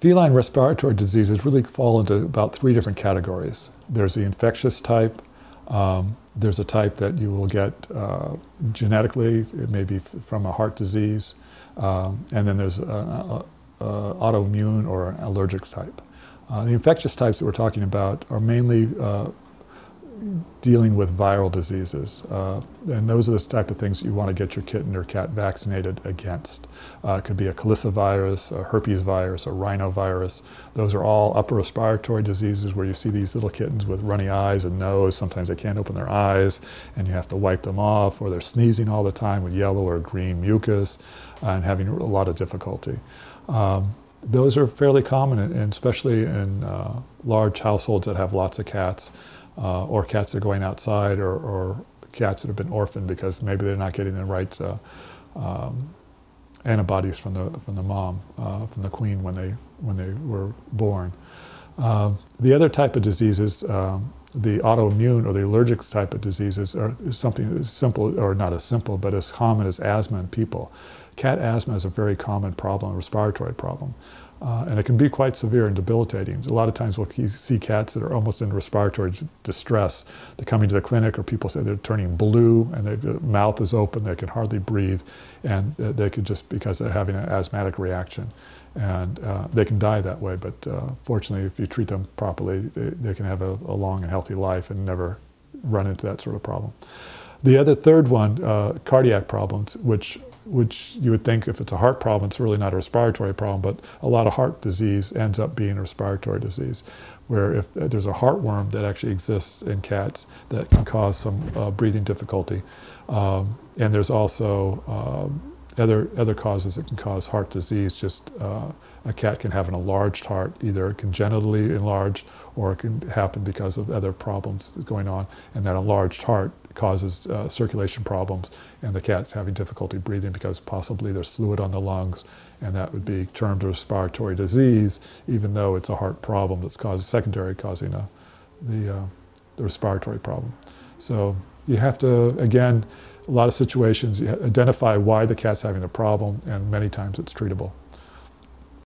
Feline respiratory diseases really fall into about three different categories. There's the infectious type. There's a type that you will get genetically, it may be from a heart disease, and then there's an autoimmune or an allergic type. The infectious types that we're talking about are mainly dealing with viral diseases, and those are the type of things that you want to get your kitten or cat vaccinated against. It could be a calicivirus, a herpes virus, a rhinovirus. Those are all upper respiratory diseases where you see these little kittens with runny eyes and nose. Sometimes they can't open their eyes and you have to wipe them off, or they're sneezing all the time with yellow or green mucus and having a lot of difficulty. Those are fairly common, and especially in large households that have lots of cats. Or cats that are going outside, or cats that have been orphaned because maybe they're not getting the right antibodies from the mom, from the queen when they were born. The other type of diseases, the autoimmune or the allergic type of diseases, are something as simple, or not as simple, but as common as asthma in people. Cat asthma is a very common problem, a respiratory problem. And it can be quite severe and debilitating. A lot of times we'll see cats that are almost in respiratory distress. They're coming to the clinic, or people say they're turning blue and their mouth is open, they can hardly breathe, and they could just, because they're having an asthmatic reaction. And they can die that way, but fortunately if you treat them properly, they can have a long and healthy life and never run into that sort of problem. The other third one, cardiac problems, which you would think if it's a heart problem, it's really not a respiratory problem, but a lot of heart disease ends up being a respiratory disease, where if there's a heartworm that actually exists in cats that can cause some breathing difficulty. And there's also other causes that can cause heart disease. Just a cat can have an enlarged heart, either congenitally enlarged, or it can happen because of other problems going on, and that enlarged heart causes circulation problems, and the cat's having difficulty breathing because possibly there's fluid on the lungs, and that would be termed a respiratory disease, even though it's a heart problem that's causing the respiratory problem. So you have to, again, a lot of situations, you identify why the cat's having the problem, and many times it's treatable.